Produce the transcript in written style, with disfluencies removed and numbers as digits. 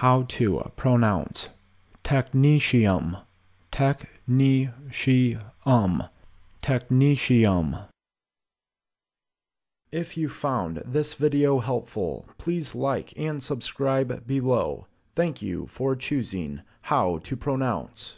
How to pronounce. Technetium. Technetium. Technetium. If you found this video helpful, please like and subscribe below. Thank you for choosing How to Pronounce.